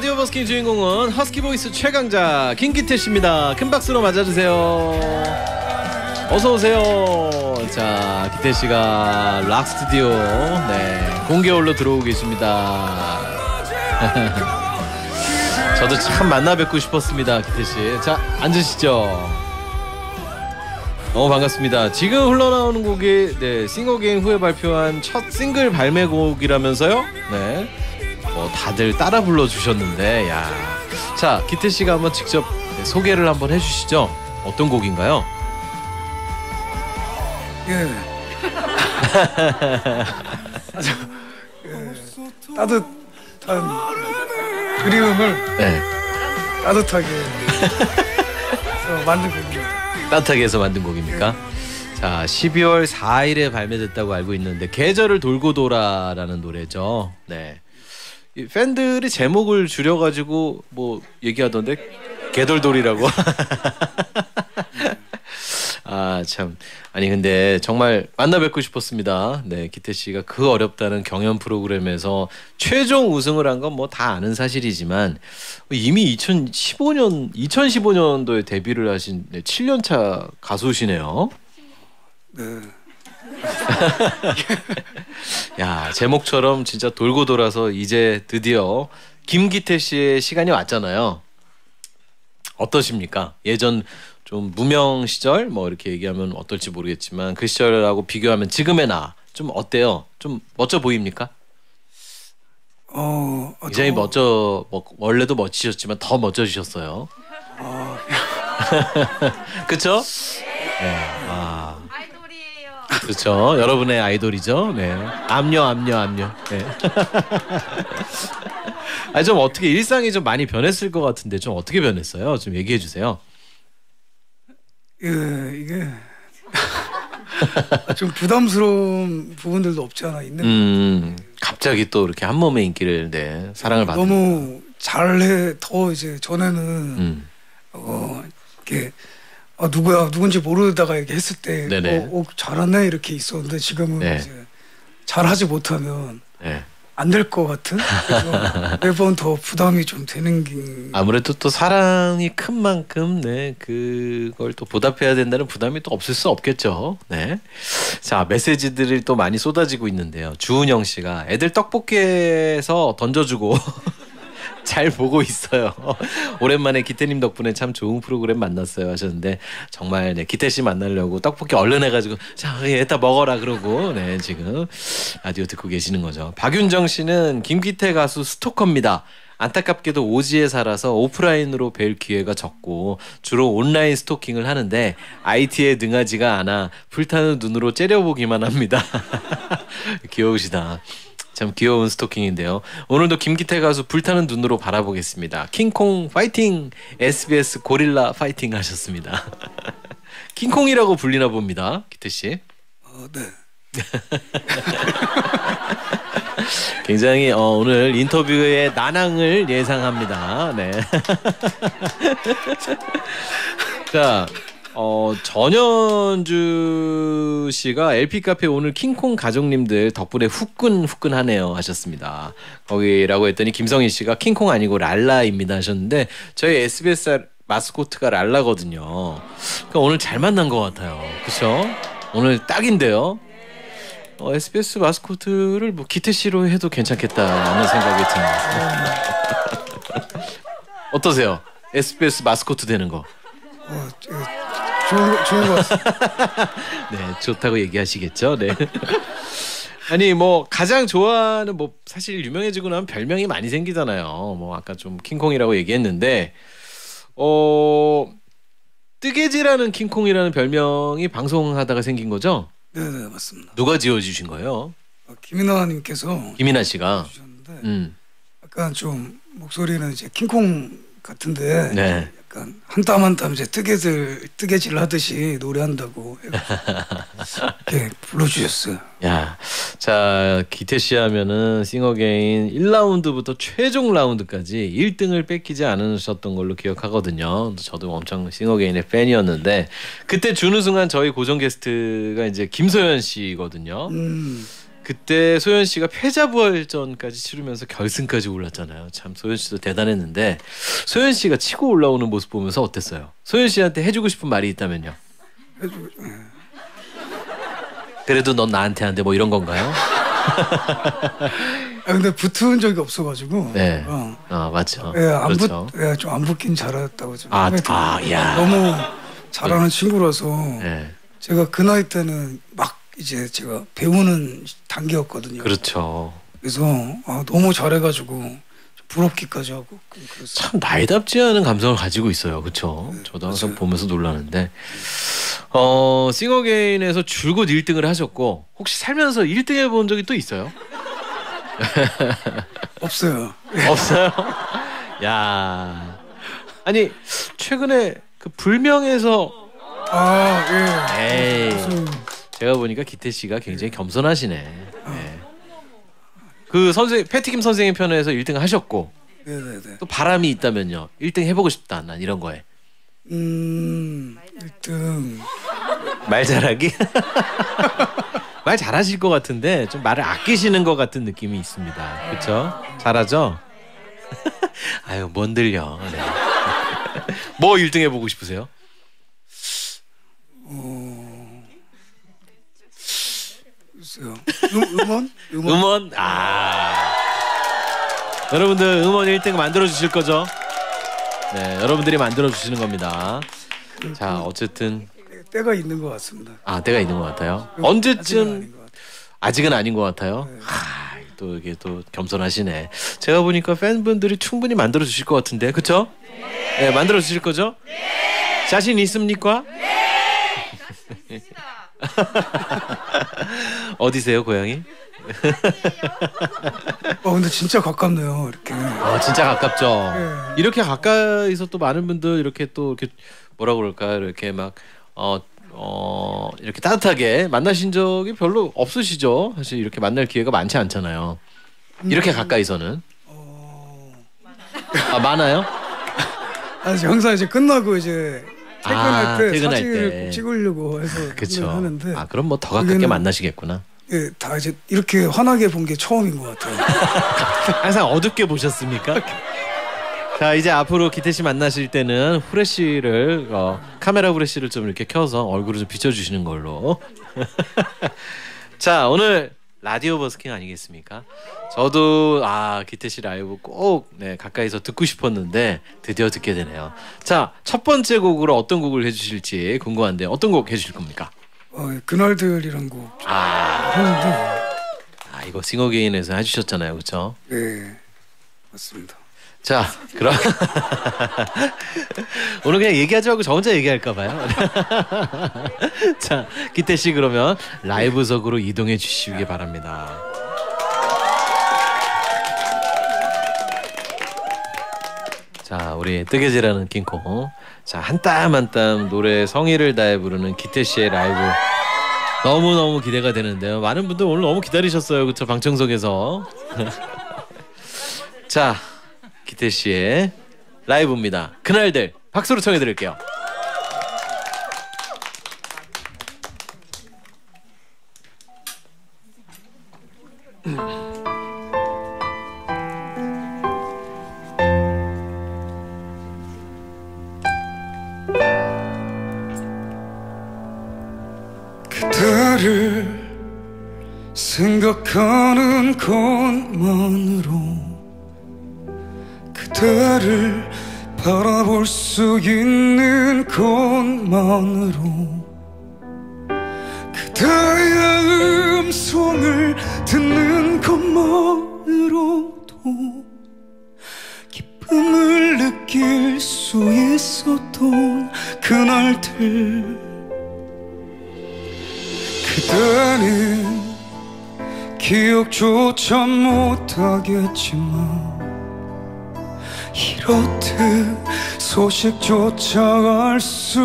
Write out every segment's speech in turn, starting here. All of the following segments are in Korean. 라디오 버스킹 주인공은 허스키 보이스 최강자 김기태 씨입니다. 큰 박수로 맞아주세요. 어서 오세요. 자, 기태 씨가 락 스튜디오 공개 홀로 들어오고 계십니다. 저도 참 만나 뵙고 싶었습니다, 기태 씨. 자, 앉으시죠. 반갑습니다. 지금 흘러나오는 곡이 싱어게인 후에 발표한 첫 싱글 발매곡이라면서요? 네. 다들 따라 불러주셨는데, 야. 자, 기태 씨가 한번 직접 소개를 한번 해주시죠. 어떤 곡인가요? 아주 따뜻한 그리움을 따뜻하게 해서 만든 곡입니다. 따뜻하게 해서 만든 곡입니까? 자, 12월 4일에 발매됐다고 알고 있는데, 계절을 돌고 돌아라는 노래죠. 네. 이 팬들이 제목을 줄여가지고 뭐 얘기하던데 개돌돌이라고. 아, 참. 아니, 근데 정말 만나 뵙고 싶었습니다. 네, 기태 씨가 그 어렵다는 경연 프로그램에서 최종 우승을 한 건 뭐 다 아는 사실이지만, 이미 2015년도에 데뷔를 하신 7년차 가수시네요. 네. 야, 제목처럼 진짜 돌고 돌아서 이제 드디어 김기태 씨의 시간이 왔잖아요. 어떠십니까? 예전 좀 무명 시절 뭐 이렇게 얘기하면 어떨지 모르겠지만, 그 시절하고 비교하면 지금의 나 좀 어때요? 좀 멋져 보입니까? 굉장히 멋져. 원래도 멋지셨지만 더 멋져지셨어요. 그쵸? 네. 아, 그렇죠. 여러분의 아이돌이죠. 네. 암녀. 네. 아, 좀 어떻게 일상이 좀 많이 변했을 것 같은데, 좀 어떻게 변했어요? 좀 얘기해 주세요. 이게 좀 부담스러운 부분들도 없지 않아 있는. 갑자기 또 이렇게 한 몸의 인기를, 사랑을 받는. 너무 잘해. 더 이제 전에는 이렇게. 아, 누군지 모르다가 이렇게 했을 때 잘하네 이렇게 있었는데, 지금은 이제 잘하지 못하면 안 될 것 같은. 그래서 매번 더 부담이 좀 되는 게. 아무래도 또 사랑이 큰 만큼 그걸 또 보답해야 된다는 부담이 또 없을 수 없겠죠. 네. 자, 메시지들이 또 많이 쏟아지고 있는데요. 주은영 씨가 애들 떡볶이에서 던져주고. 잘 보고 있어요. 오랜만에 기태님 덕분에 참 좋은 프로그램 만났어요 하셨는데, 정말 기태씨 만나려고 떡볶이 얼른 해가지고 자, 이따 먹어라 그러고 지금 라디오 듣고 계시는 거죠. 박윤정씨는 김기태 가수 스토커입니다. 안타깝게도 오지에 살아서 오프라인으로 뵐 기회가 적고 주로 온라인 스토킹을 하는데, IT에 능하지가 않아 불타는 눈으로 째려보기만 합니다. 귀여우시다. 참 귀여운 스토킹인데요. 오늘도 김기태 가수 불타는 눈으로 바라보겠습니다. 킹콩 파이팅! SBS 고릴라 파이팅 하셨습니다. 킹콩이라고 불리나 봅니다, 기태씨. 네. 굉장히 오늘 인터뷰의 난항을 예상합니다. 네. 자, 전현주 씨가 LP카페 오늘 킹콩 가족님들 덕분에 후끈후끈하네요 하셨습니다. 거기라고 했더니 김성희 씨가 킹콩 아니고 랄라입니다 하셨는데, 저희 SBS 마스코트가 랄라거든요. 그러니까 오늘 잘 만난 것 같아요. 그렇죠? 오늘 딱인데요. SBS 마스코트를 뭐 기태 씨로 해도 괜찮겠다는 생각이 드네요. 어떠세요? SBS 마스코트 되는 거? 좋은 것 같습니다. 네, 좋다고 얘기하시겠죠. 네. 아니, 뭐 가장 좋아하는, 뭐 사실 유명해지고 나면 별명이 많이 생기잖아요. 뭐 아까 좀 킹콩이라고 얘기했는데, 뜨개질하는 킹콩이라는 별명이 방송하다가 생긴 거죠? 네, 맞습니다. 누가 지어주신 거예요? 김이나님께서. 김이나 씨가. 주셨는데, 약간 좀 목소리는 이제 킹콩 같은데. 네. 한땀 이제 뜨개질 하듯이 노래한다고 이렇게 불러주셨어요. 야, 자, 기태 씨 하면은 싱어게인 1라운드부터 최종 라운드까지 1등을 뺏기지 않으셨던 걸로 기억하거든요. 저도 엄청 싱어게인의 팬이었는데, 그때 준우승한 저희 고정 게스트가 이제 김소연 씨거든요. 그때 소연 씨가 패자부활전까지 치르면서 결승까지 올랐잖아요. 참 소연 씨도 대단했는데 소연 씨가 치고 올라오는 모습 보면서 어땠어요? 소연 씨한테 해주고 싶은 말이 있다면요? 그래도 넌 나한테 한데 뭐 이런 건가요? 아, 근데 붙은 적이 없어가지고. 네. 맞죠. 예, 안 그렇죠. 예, 좀 안 붙긴 잘했다고 좀. 야. 너무 잘하는 친구라서. 네. 제가 그 나이 때는 막 이제 제가 배우는 단계였거든요. 그렇죠. 그래서 너무 잘해가지고 부럽기까지 하고. 참 나이답지 않은 감성을 가지고 있어요. 그렇죠. 네, 저도 항상 보면서 놀라는데. 싱어게인에서 줄곧 1등을 하셨고 혹시 살면서 1등 해본 적이 또 있어요? 없어요. 없어요? 야, 아니 최근에 그 불명에서 에이, 제가 보니까 기태 씨가 굉장히 겸손하시네. 네. 그 선생 패티김 선생님 편에서 1등 하셨고. 네네네. 또 바람이 있다면요. 1등 해보고 싶다 난 이런 거에. 1등 말 잘하기? 말 잘하실 것 같은데 좀 말을 아끼시는 것 같은 느낌이 있습니다. 그렇죠? 잘하죠? 아유 뭔 들려. 네. 뭐 1등 해보고 싶으세요? 글쎄요. 음원? 음원? 여러분들 음원 1등 만들어주실 거죠? 네, 여러분들이 만들어주시는 겁니다. 자, 어쨌든 때가 있는 것 같습니다. 아, 때가 있는 것 같아요. 언제쯤? 아직은 아닌 것 같아요. 네. 또 이게 또 겸손하시네. 제가 보니까 팬분들이 충분히 만들어주실 것 같은데, 그렇죠? 네. 네, 만들어주실 거죠? 네. 자신 있습니까? 네. 자신 있습니다. 어디세요, 고양이? 근데 진짜 가깝네요, 이렇게. 진짜 가깝죠. 네. 이렇게 가까이서 또 많은 분들 이렇게 또 이렇게 뭐라 그럴까 이렇게 막 이렇게 따뜻하게 만나신 적이 별로 없으시죠? 사실 이렇게 만날 기회가 많지 않잖아요. 이렇게 가까이서는. 많아요? 형사 이제 끝나고 이제 퇴근할 때 찍으려고 해서 하는데. 그럼 뭐 더 가깝게 만나시겠구나. 예, 다 이제 이렇게 환하게 본 게 처음인 것 같아요. 항상 어둡게 보셨습니까? 자, 이제 앞으로 기태 씨 만나실 때는 후레쉬를 카메라 후레쉬를 좀 이렇게 켜서 얼굴을 좀 비춰주시는 걸로. 자, 오늘 라디오 버스킹 아니겠습니까? 저도 기태 씨 라이브 꼭 가까이서 듣고 싶었는데 드디어 듣게 되네요. 자, 첫 번째 곡으로 어떤 곡을 해주실지 궁금한데 어떤 곡 해주실 겁니까? 그날들이란 곡. 이거 싱어게인에서 해주셨잖아요, 그렇죠? 네, 맞습니다. 자, 그럼 오늘 그냥 얘기하지 말고 저 혼자 얘기할까봐요. 자, 기태 씨 그러면 라이브석으로 이동해 주시기 바랍니다. 자, 우리 뜨개질하는 킹콩. 자, 한 땀 한 땀 노래에 성의를 다해 부르는 기태 씨의 라이브 너무너무 기대가 되는데요. 많은 분들 오늘 너무 기다리셨어요, 그쵸? 방청석에서. 자, 기태 씨의 라이브입니다. 그날들 박수로 청해드릴게요. 생각하는 것만으로 그대를 바라볼 수 있는 것만으로 그대의 음성을 듣는 것만으로도 기쁨을 느낄 수 있었던 그날들 그대는 기억조차 못하겠지만 이렇듯 소식조차 알 수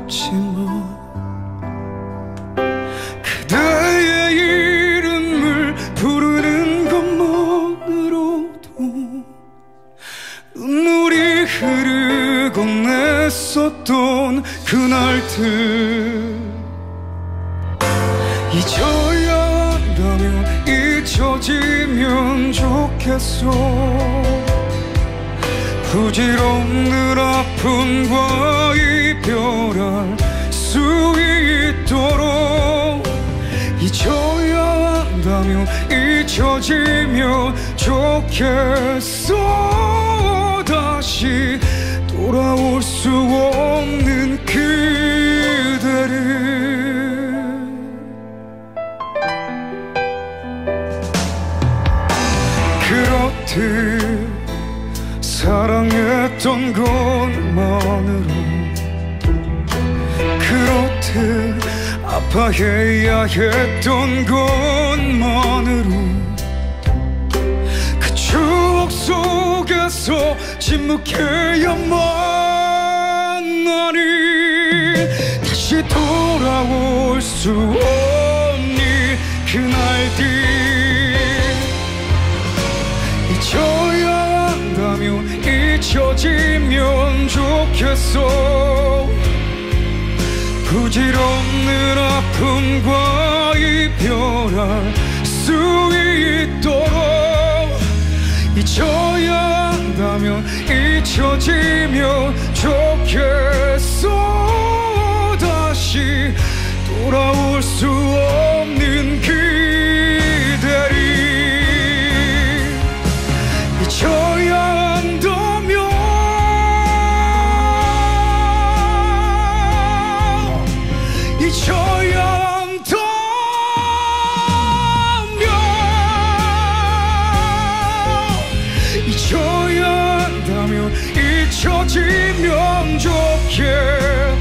없지만 그대의 이름을 부르는 것만으로도 눈물이 흐르고 냈었던 그날들 잊어야 한다면 잊혀지면 좋겠어. 부질없는 아픔과 이별할 수 있도록 잊혀야 한다면 잊혀지면 좋겠어. 다시 돌아올 수 없는 그대를 그렇듯 사랑했던 것만으로 그렇듯 아파해야 했던 것만으로 그 추억 속에서 침묵해야만 하니 다시 돌아올 수 없니 그날들 잊혀야 한다면 잊혀지면 좋겠어. 부질없는 아픔과 이별할 수 있도록 잊혀야 한다면 잊혀지면 좋겠어. 다시 돌아올 수 없는 그대를 잊혀야 잊혀지면 좋겠어.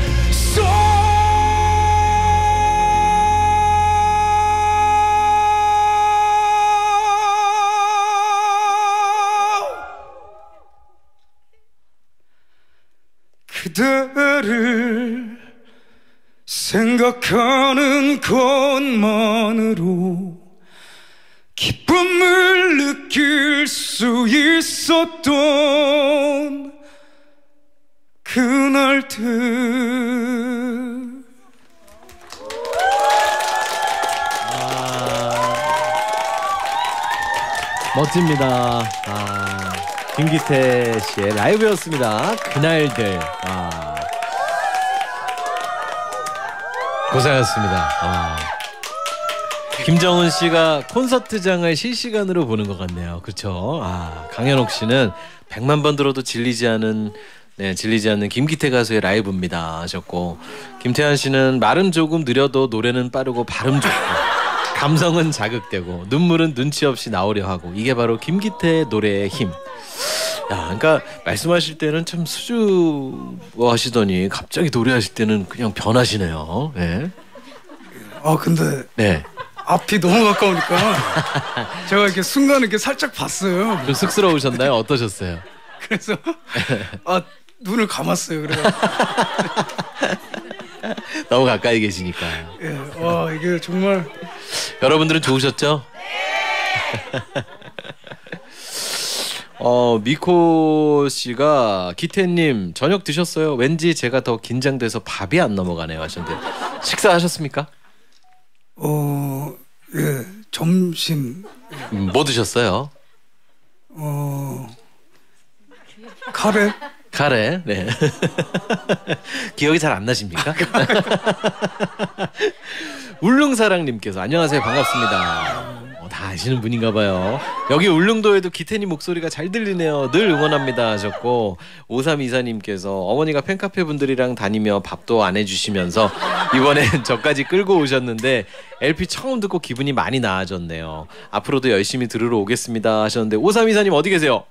그대를 생각하는 것만으로 기쁨을 느낄 수 있었던 그날들. 멋집니다. 김기태 씨의 라이브였습니다. 그날들. 고생하셨습니다. 김정은 씨가 콘서트장을 실시간으로 보는 것 같네요. 그렇죠? 강현옥 씨는 100만 번 들어도 질리지 않는 김기태 가수의 라이브입니다 하셨고, 김태환 씨는 말은 조금 느려도 노래는 빠르고 발음 좋고 감성은 자극되고 눈물은 눈치 없이 나오려 하고, 이게 바로 김기태의 노래의 힘. 그러니까 말씀하실 때는 참 수줍어하시더니 갑자기 노래하실 때는 그냥 변하시네요. 네. 근데 네. 앞이 너무 가까우니까 제가 이렇게 순간 이렇게 살짝 봤어요. 좀 쑥스러우셨나요? 어떠셨어요? 그래서 눈을 감았어요. 그래서 너무 가까이 계시니까. 예, 이게 정말 여러분들은 좋으셨죠? 네. 미코 씨가 기태님 저녁 드셨어요? 왠지 제가 더 긴장돼서 밥이 안 넘어가네요 하셨는데 식사하셨습니까? 예, 점심. 뭐 드셨어요? 카레. 네. 기억이 잘 안 나십니까? 울릉사랑님께서 안녕하세요, 반갑습니다. 다 아시는 분인가 봐요. 여기 울릉도에도 기태님 목소리가 잘 들리네요. 늘 응원합니다 하셨고, 5324님께서 어머니가 팬카페 분들이랑 다니며 밥도 안 해주시면서 이번엔 저까지 끌고 오셨는데 LP 처음 듣고 기분이 많이 나아졌네요. 앞으로도 열심히 들으러 오겠습니다 하셨는데, 5324님 어디 계세요?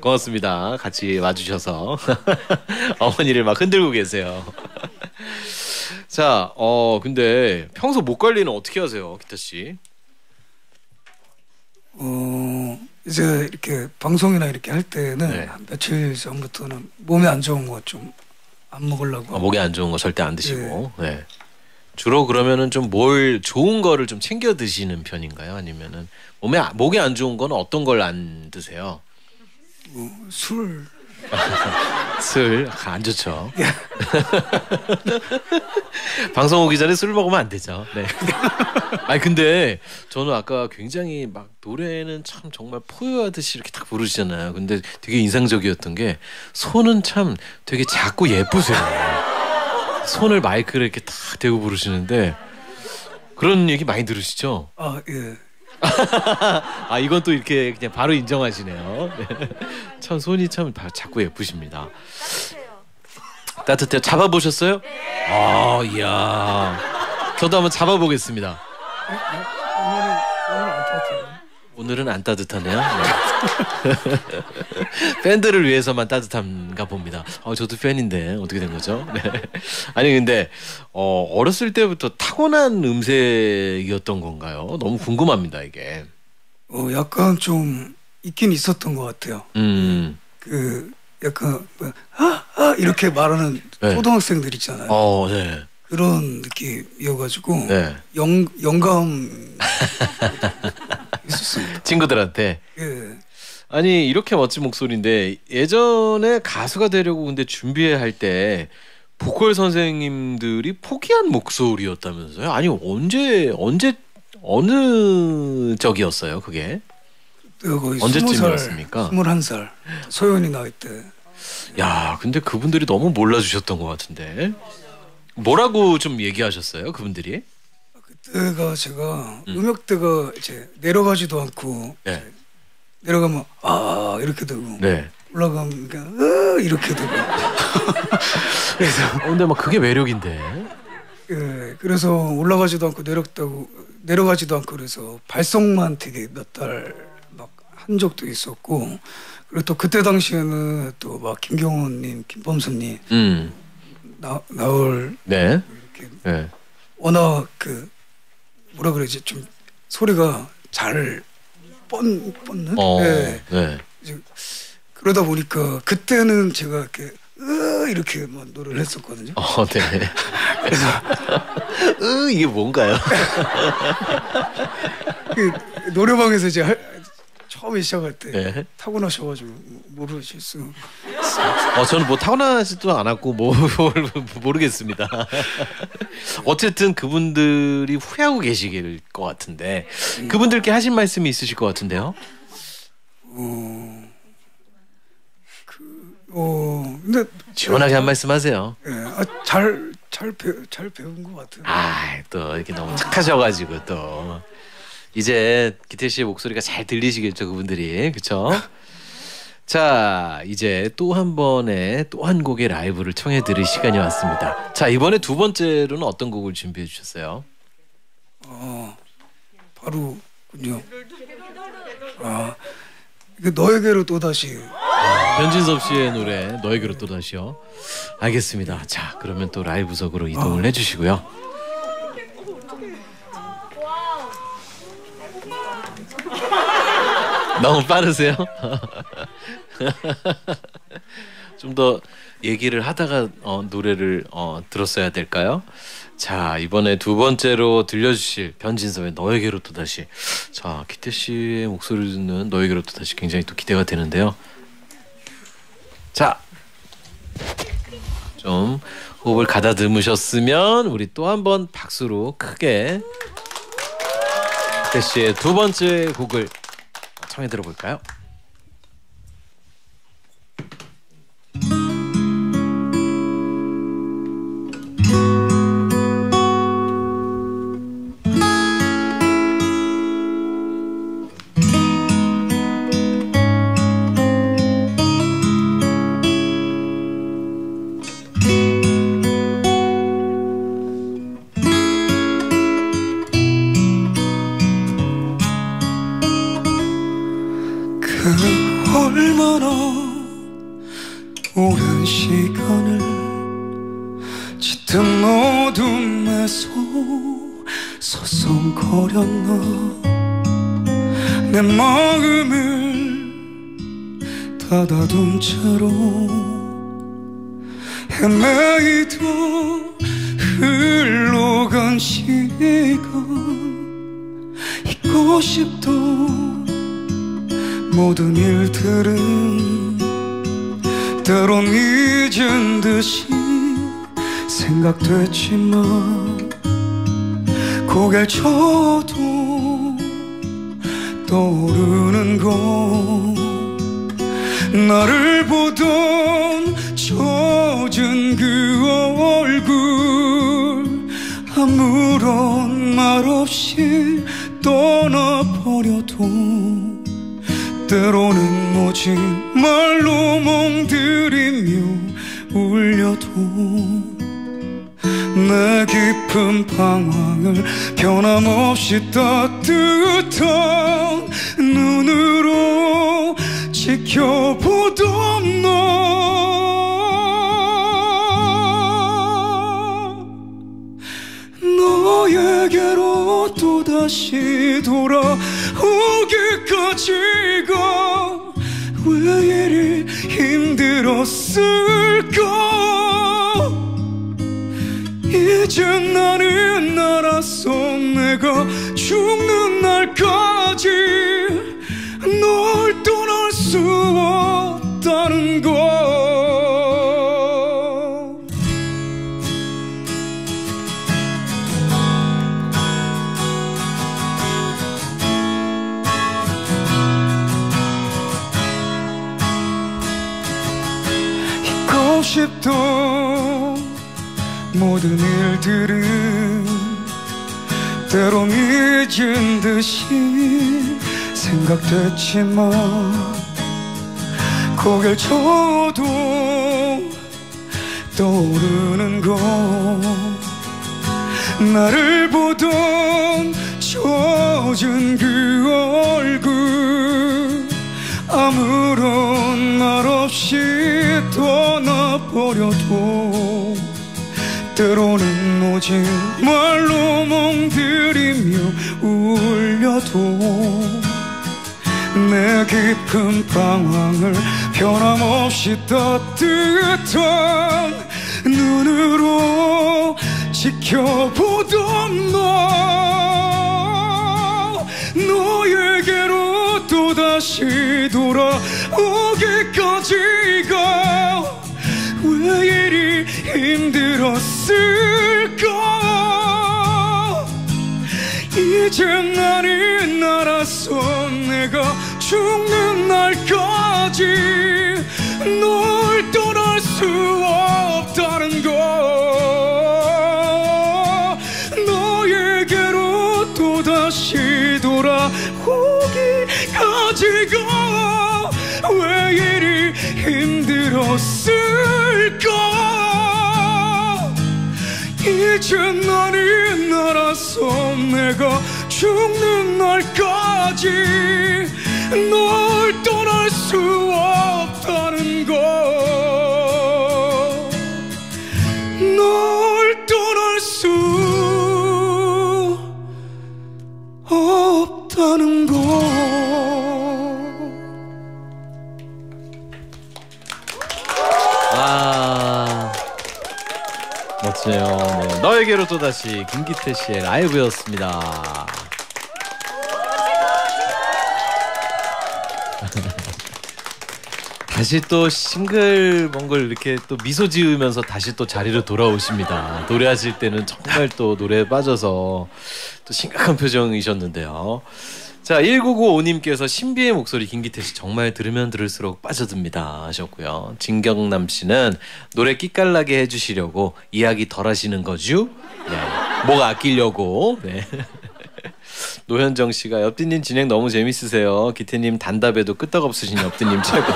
고맙습니다. 같이 와주셔서 어머니를 막 흔들고 계세요. 자, 근데 평소 목 관리는 어떻게 하세요, 기타 씨? 이제 이렇게 방송이나 이렇게 할 때는 네. 한 며칠 전부터는 몸에 안 좋은 거 좀 안 먹으려고. 목에 안 좋은 거 절대 안 드시고. 네. 네. 주로 그러면은 좀 뭘 좋은 거를 좀 챙겨 드시는 편인가요? 아니면은 목에 안 좋은 건 어떤 걸 안 드세요? 술. 술 안 좋죠. 방송 오기 전에 술 먹으면 안 되죠. 네. 아니 근데 저는 아까 굉장히 막 노래는 참 정말 포효하듯이 이렇게 딱 부르시잖아요. 근데 되게 인상적이었던 게 손은 참 되게 작고 예쁘세요. 손을 마이크를 이렇게 딱 대고 부르시는데 그런 얘기 많이 들으시죠? 아 예. 아 이건 또 이렇게 그냥 바로 인정하시네요. 참 손이 참 자꾸 예쁘십니다. 따뜻해요. 따뜻해요. 잡아보셨어요? 네. 아 이야. 저도 한번 잡아보겠습니다. 오늘은 안 따뜻해요. 오늘은 안 따뜻하네요. 네. 팬들을 위해서만 따뜻한가 봅니다. 저도 팬인데 어떻게 된 거죠? 네. 아니 근데 어렸을 때부터 타고난 음색이었던 건가요? 너무 궁금합니다 이게. 약간 좀 있긴 있었던 것 같아요. 그 약간 이렇게 말하는 네. 초등학생들 있잖아요. 네. 그런 느낌이어가지고 네. 영감 있었습니다. 친구들한테. 예. 아니 이렇게 멋진 목소리인데 예전에 가수가 되려고 근데 준비할 때 보컬 선생님들이 포기한 목소리였다면서요? 아니 언제 어느 적이었어요 그게? 언제쯤이었습니까? 21살 소연이 나올 때. 야 근데 그분들이 너무 몰라주셨던 것 같은데. 뭐라고 좀 얘기하셨어요 그분들이? 그때가 제가 음역대가 이제 내려가지도 않고 네. 이제 내려가면 아 이렇게 되고 네. 올라가면 그냥 이렇게 되고 그래서 근데 막 그게 매력인데. 예, 그래서 올라가지도 않고 내려가지도 않고 그래서 발성만 되게 몇 달 막 한 적도 있었고 그리고 또 그때 당시에는 또 막 김경호님, 김범수님. 나올 네. 이렇게 네. 워낙 그 뭐라 그러지 좀 소리가 잘 뻗는 네. 네. 그러다 보니까 그때는 제가 이렇게 이렇게 막 노래를 했었거든요. 네. 그래서 이게 뭔가요? 그 노래방에서 이제 처음에 시작할 때 네. 타고나셔가지고 모르실 수. 저는 뭐 타고나지도 않았고 모르겠습니다. 어쨌든 그분들이 후회하고 계시길 것 같은데 그분들께 하신 말씀이 있으실 것 같은데요. 근데 시원하게 한 말씀하세요. 예, 잘 배운 것 같아요. 또 이렇게 너무 착하셔가지고 또. 이제 기태 씨의 목소리가 잘 들리시겠죠 그분들이 그쵸? 자 이제 또 한 번의 또 한 곡의 라이브를 청해 드릴 시간이 왔습니다. 자 이번에 두 번째로는 어떤 곡을 준비해 주셨어요? 바로군요. 너에게로 또다시. 변진섭 씨의 노래 너에게로 또다시요. 알겠습니다. 자 그러면 또 라이브석으로 이동을 해주시고요. 너무 빠르세요? 좀 더 얘기를 하다가 노래를 들었어야 될까요? 자 이번에 두 번째로 들려주실 변진섭의 너에게로 또다시. 자 기태 씨의 목소리를 듣는 너에게로 또다시 굉장히 또 기대가 되는데요. 자 좀 호흡을 가다듬으셨으면 우리 또 한 번 박수로 크게 기태 씨의 두 번째 곡을 청해 들어볼까요? 다다둔 채로 헤매이던 흘러간 시간 잊고 싶던 모든 일들은 때론 잊은 듯이 생각됐지만 고개를 쳐도 떠오르는 건 나를 보던 젖은 그 얼굴. 아무런 말 없이 떠나버려도 때로는 오직 말로 멍들이며 울려도 내 깊은 방황을 변함없이 따뜻한 눈으로 지켜보던 너에게로 또다시 돌아오기까지가 왜 이리 힘들었을까. 이제 나는 알았어. 내가 죽는 날까지 널 떠날 수 없다는 걸. 싶던 모든 일들은 때론 잊은 듯이 생각됐지만 고개를 쳐도 떠오르는 건 나를 보던 젖은 그 얼굴. 아무런 말 없이 떠나버려도 때로는 오직 말로 멍들이며 울려도 내 깊은 방황을 변함없이 따뜻한 눈으로 지켜보던 너에게로 또다시 돌아오기까지가 왜 이리 힘들었을까. 이제 나는 알았어. 내가 죽는 날까지 널 떠날 수 없다는 걸. 너에게로 또다시 돌아오기까지가 왜 이리 힘들었을까. 이제 나는 알았어. 내가 죽는 날까지 널 떠날 수 없다는 걸. 널 떠날 수 없다는 걸. 네, 너에게로 또다시 김기태 씨의 라이브였습니다. 다시 또 싱글벙글 이렇게 또 미소 지으면서 다시 또 자리로 돌아오십니다. 노래하실 때는 정말 또 노래에 빠져서 또 심각한 표정이셨는데요. 자, 1995님께서 신비의 목소리 김기태 씨 정말 들으면 들을수록 빠져듭니다 하셨고요. 진경남 씨는 노래 끼깔나게 해주시려고 이야기 덜 하시는 거죠? 네, 목 아끼려고. 네. 노현정 씨가 엽디님 진행 너무 재밌으세요. 기태님 단답에도 끄떡없으신 엽디님 최고.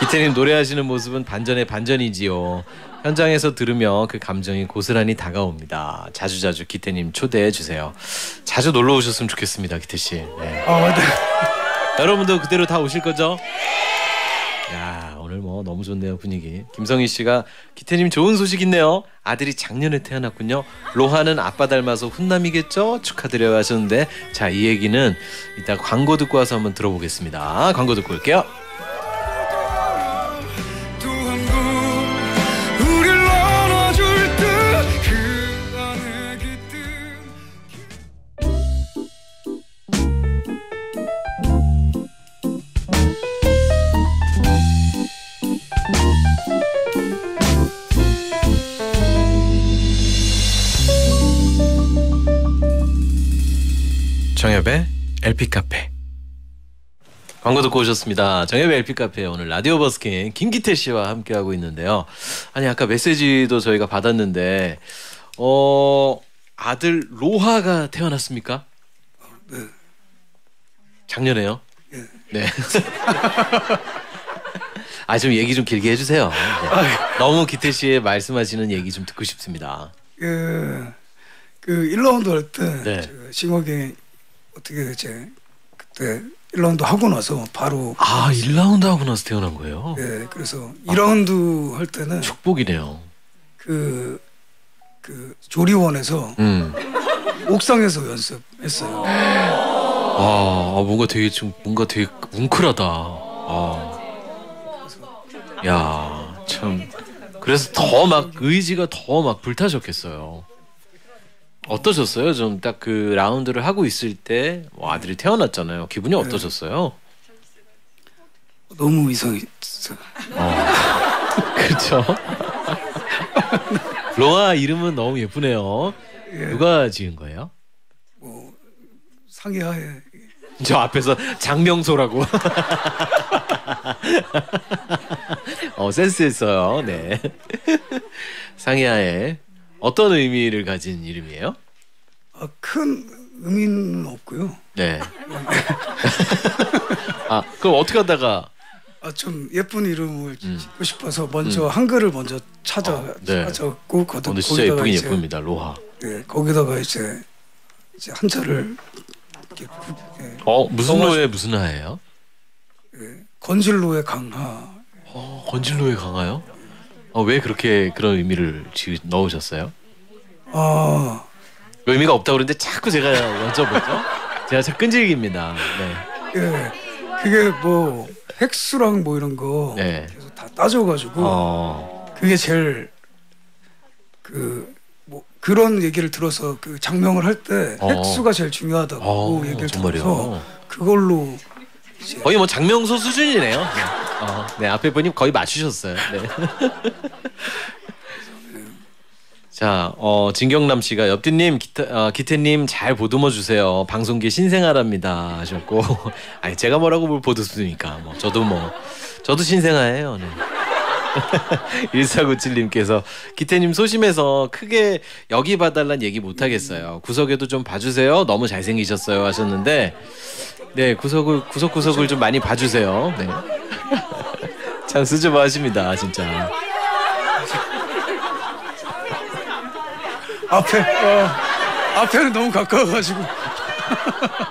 기태님 노래하시는 모습은 반전의 반전이지요. 현장에서 들으며 그 감정이 고스란히 다가옵니다. 자주자주 기태님 초대해주세요. 자주 놀러 오셨으면 좋겠습니다, 기태씨. 네. 맞다. 여러분도 그대로 다 오실 거죠? 야, 오늘 뭐 너무 좋네요, 분위기. 김성희씨가 기태님 좋은 소식 있네요. 아들이 작년에 태어났군요. 로하는 아빠 닮아서 훈남이겠죠? 축하드려요 하셨는데, 자, 이 얘기는 이따 광고 듣고 와서 한번 들어보겠습니다. 광고 듣고 올게요. 정엽의 LP카페. 광고 듣고 오셨습니다. 정엽의 LP카페 오늘 라디오 버스킹 김기태 씨와 함께하고 있는데요. 아니 아까 메시지도 저희가 받았는데 아들 로하가 태어났습니까? 네. 작년에요? 네. 아, 좀 얘기 좀 길게 해주세요. 네. 너무 기태 씨의 말씀하시는 얘기 좀 듣고 싶습니다. 그 1라운드 할 때 네. 싱어게인 어떻게 이제 그때 1라운드 하고 나서 바로 아 1라운드 하고 나서 태어난 거예요? 네, 그래서 2라운드 할 때는 축복이네요. 그 조리원에서 옥상에서 연습했어요. 아 뭔가 되게 좀 뭔가 되게 뭉클하다. 아. 야, 참 그래서 더 막 의지가 더 막 불타셨겠어요. 어떠셨어요? 좀 딱 그 라운드를 하고 있을 때 아들이 태어났잖아요. 기분이 어떠셨어요? 너무 이상했어요. 그렇죠? 로아 이름은 너무 예쁘네요. 예. 누가 지은 거예요? 뭐 상의하에 저 앞에서 장명소라고. 센스 있어요. 네. 상의하에 어떤 의미를 가진 이름이에요? 큰 의미는 없고요. 네. 아 그럼 어떻게 하다가? 좀 예쁜 이름을 짓고 싶어서 먼저 한글을 먼저 찾았고 거기다가 오늘 진짜 예쁘긴 예쁩니다. 로하. 네. 거기다가 이제 한자를. 예. 무슨 로에 무슨 하예요? 예. 건실로의 강하. 건실로의 강하요? 왜 그렇게 그런 의미를 넣으셨어요? 의미가 없다고 그러는데 자꾸 제가 여쭤보죠. 제가 참 끈질깁니다. 네. 예. 그게 뭐 획수랑 뭐 이런 거 네. 계속 다 따져가지고 그게 제일 그런 얘기를 들어서 그 장명을 할 때 획수가 제일 중요하다고 얘기를 들어서 그걸로 거의 뭐 장명소 수준이네요. 네 앞에 분이 거의 맞추셨어요. 네. 자, 진경남 씨가 옆뒤님 기태님 잘 보듬어 주세요. 방송계 신생아랍니다 하셨고 아니 제가 뭐라고 뭘 보듬습니까? 뭐 저도 신생아예요. 네. 1497님께서 기태님 소심해서 크게 여기 봐달란 얘기 못하겠어요. 구석에도 좀 봐주세요. 너무 잘생기셨어요 하셨는데 네 구석구석을 좀 많이 봐주세요. 네. 참 수줍어하십니다 진짜. 앞에는 너무 가까워가지고.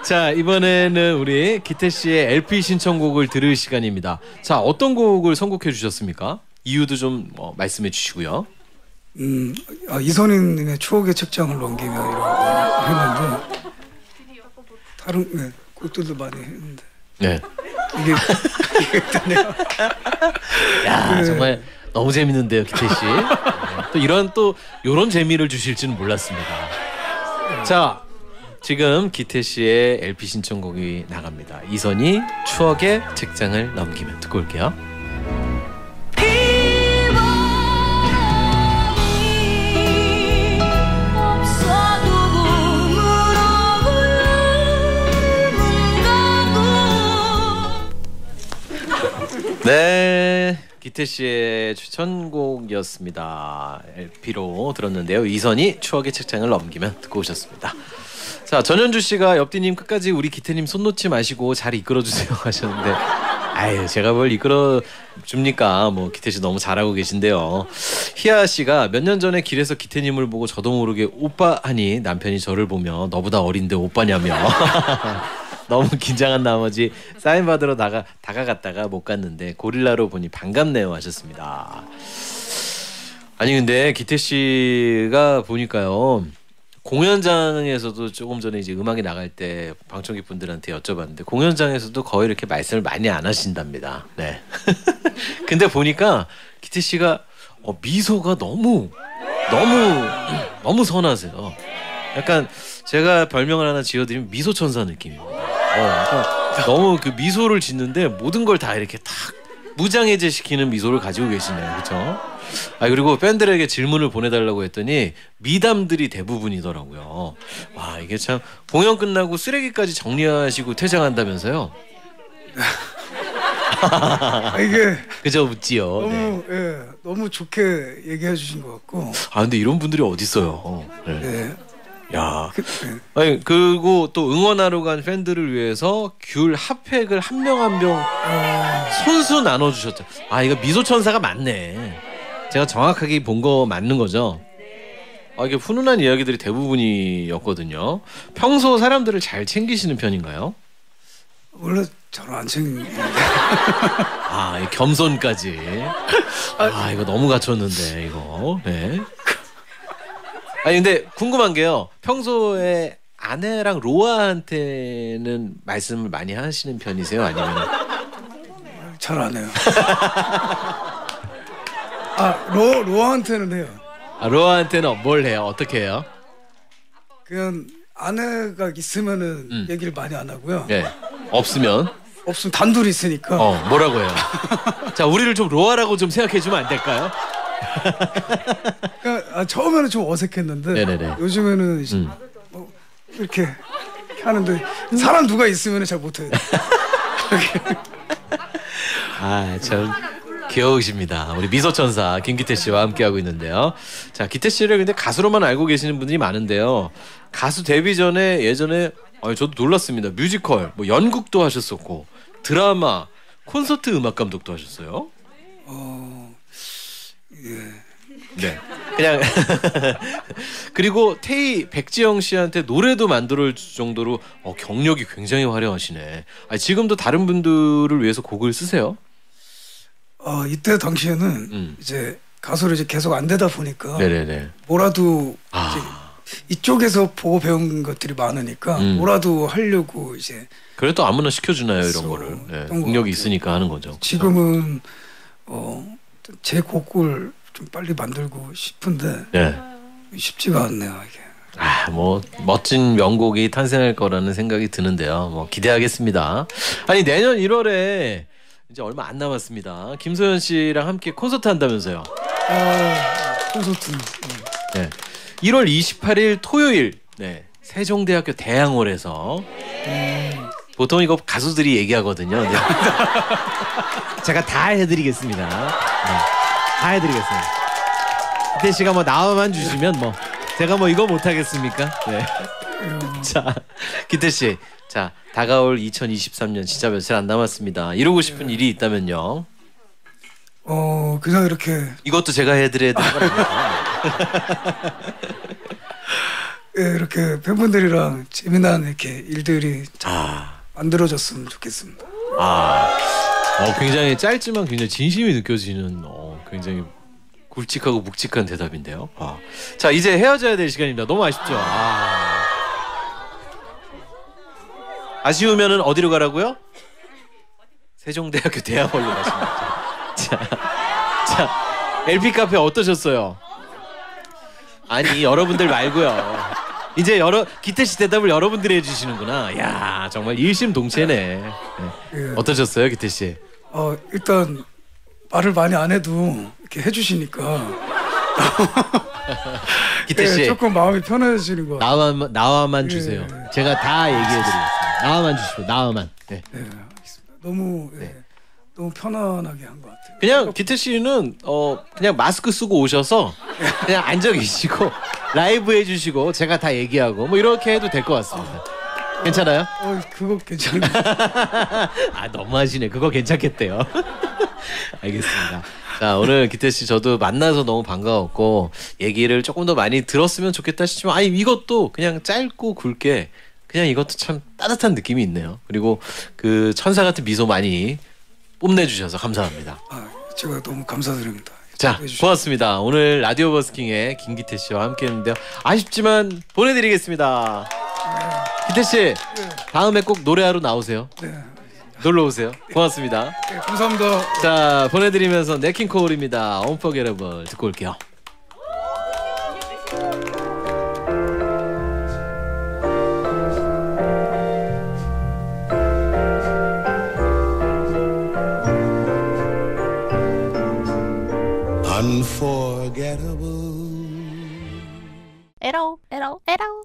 자 이번에는 우리 기태 씨의 LP 신청곡을 들을 시간입니다. 자 어떤 곡을 선곡해 주셨습니까? 이유도 좀 말씀해 주시고요. 이선희님의 추억의 책장을 넘기며 이런 했는데 다른 네, 곡들도 많이 했는데. 네. 이게 있다네요. 야 네. 정말 너무 재밌는데요, 기태 씨. 또 이런 재미를 주실지는 몰랐습니다. 자 지금 기태 씨의 LP 신청곡이 나갑니다. 이선희 추억의 책장을 넘기면 듣고 올게요. 네, 기태 씨의 추천곡이었습니다. LP로 들었는데요. 이선희 추억의 책장을 넘기면 듣고 오셨습니다. 자, 전현주 씨가 옆뒤님 끝까지 우리 기태님 손 놓지 마시고 잘 이끌어주세요 하셨는데 아유 제가 뭘 이끌어줍니까? 뭐 기태 씨 너무 잘하고 계신데요. 희아 씨가 몇 년 전에 길에서 기태님을 보고 저도 모르게 오빠 하니 남편이 저를 보며 너보다 어린데 오빠냐며 너무 긴장한 나머지 사인 받으러 다가갔다가 못 갔는데 고릴라로 보니 반갑네요 하셨습니다. 아니 근데 기태 씨가 보니까요 공연장에서도 조금 전에 이제 음악이 나갈 때 방청객 분들한테 여쭤봤는데 공연장에서도 거의 이렇게 말씀을 많이 안 하신답니다. 네. 근데 보니까 기태 씨가 미소가 너무 선하세요. 약간 제가 별명을 하나 지어드리면 미소 천사 느낌입니다. 너무 그 미소를 짓는데 모든 걸 다 이렇게 탁 무장해제시키는 미소를 가지고 계시네요. 그렇죠? 아, 그리고 팬들에게 질문을 보내달라고 했더니 미담들이 대부분이더라고요. 와, 이게 참 공연 끝나고 쓰레기까지 정리하시고 퇴장한다면서요? 아, 이게 그저 웃지요. 너무, 네. 예, 너무 좋게 얘기해 주신 것 같고. 아, 근데 이런 분들이 어디 있어요? 네. 네. 야, 아니, 그리고 또 응원하러 간 팬들을 위해서 귤 핫팩을 한 명 한 명 손수 나눠주셨죠. 아, 이거 미소천사가 맞네. 제가 정확하게 본 거 맞는 거죠? 아, 이게 훈훈한 이야기들이 대부분이었거든요. 평소 사람들을 잘 챙기시는 편인가요? 원래 잘 안 챙기는데. 아, 이 겸손까지. 아, 이거 너무 갇혔는데 이거. 네. 아니, 근데 궁금한 게요. 평소에 아내랑 로아한테는 말씀을 많이 하시는 편이세요? 아니면 잘 안 해요. 아, 로아한테는 해요. 아, 로아한테는 뭘 해요? 어떻게 해요? 그냥 아내가 있으면은 얘기를 많이 안 하고요. 네. 없으면 단둘이 있으니까. 뭐라고 해요? 자, 우리를 좀 로아라고 좀 생각해 주면 안 될까요? 그러니까, 아, 처음에는 좀 어색했는데 네네네. 요즘에는 이제 뭐 이렇게 하는데 사람 누가 있으면 잘 못해요. 아, 참 귀여우십니다. 우리 미소천사 김기태 씨와 함께하고 있는데요. 자, 기태 씨를 근데 가수로만 알고 계시는 분들이 많은데요. 가수 데뷔 전에 예전에 저도 놀랐습니다. 뮤지컬, 뭐 연극도 하셨었고 드라마, 콘서트 음악 감독도 하셨어요. 예. 네. 그냥 그리고 태희 백지영 씨한테 노래도 만들어줄 정도로 경력이 굉장히 화려하시네. 아, 지금도 다른 분들을 위해서 곡을 쓰세요? 이때 당시에는 이제 가수를 이제 계속 안 되다 보니까 네네네. 뭐라도 이제 이쪽에서 보고 배운 것들이 많으니까 뭐라도 하려고 이제. 그래도 아무나 시켜주나요 이런 거를? 네. 능력이 있으니까 하는 거죠. 지금은 제 곡을 좀 빨리 만들고 싶은데 네. 쉽지가 않네요 이게. 아, 뭐 멋진 명곡이 탄생할 거라는 생각이 드는데요. 뭐 기대하겠습니다. 아니, 내년 1월에 이제 얼마 안 남았습니다. 김소연 씨랑 함께 콘서트 한다면서요? 콘서트. 네. 1월 28일 토요일 네. 세종대학교 대양홀에서 보통 이거 가수들이 얘기하거든요. 네. 제가 다 해드리겠습니다. 네. 다 해드리겠어요. 기태 씨가 뭐 나와만 주시면 뭐 제가 뭐 이거 못하겠습니까? 네. 자, 기태 씨, 자, 다가올 2023년 진짜 며칠 안 남았습니다. 이루고 싶은 일이 있다면요? 그냥 이렇게 이것도 제가 해드려야 되는 거라니까. 예, 이렇게 팬분들이랑 재미난 이렇게 일들이 만들어졌으면 좋겠습니다. 굉장히 짧지만 굉장히 진심이 느껴지는 굉장히 굵직하고 묵직한 대답인데요. 자, 이제 헤어져야 될 시간입니다. 너무 아쉽죠? 아쉬우면은 어디로 가라고요? 세종대학교 대학원로 가십니다. 자, LP카페 어떠셨어요? 아니, 여러분들 말고요. 이제 기태 씨 대답을 여러분들이 해주시는구나. 야, 정말 일심동체네. 네. 예. 어떠셨어요, 기태 씨? 일단 말을 많이 안 해도 이렇게 해주시니까 기태 씨, 예, 조금 마음이 편해지는 거. 나와만 주세요. 예. 제가 다 얘기해드리겠습니다. 나와만 주시고 나와만. 네, 네, 알겠습니다. 너무 네. 너무 편안하게 한 것 같아요. 그냥 기태 씨는 그냥 마스크 쓰고 오셔서 그냥 앉아 계시고. 라이브 해주시고 제가 다 얘기하고 뭐 이렇게 해도 될 것 같습니다. 괜찮아요? 그거 괜찮아요. 아, 너무하시네. 그거 괜찮겠대요. 알겠습니다. 자, 오늘 기태 씨 저도 만나서 너무 반가웠고 얘기를 조금 더 많이 들었으면 좋겠다 싶지만 이것도 그냥 짧고 굵게 그냥 이것도 참 따뜻한 느낌이 있네요. 그리고 그 천사 같은 미소 많이 뽐내주셔서 감사합니다. 제가 너무 감사드립니다. 자, 고맙습니다. 오늘 라디오 버스킹의 김기태 씨와 함께했는데요. 아쉽지만 보내드리겠습니다. 네. 기태 씨, 네. 다음에 꼭 노래하러 나오세요. 네. 놀러 오세요. 고맙습니다. 네, 감사합니다. 자, 보내드리면서 네킹 코울입니다. Unforgettable 듣고 올게요. 에라오 에라오 에라오.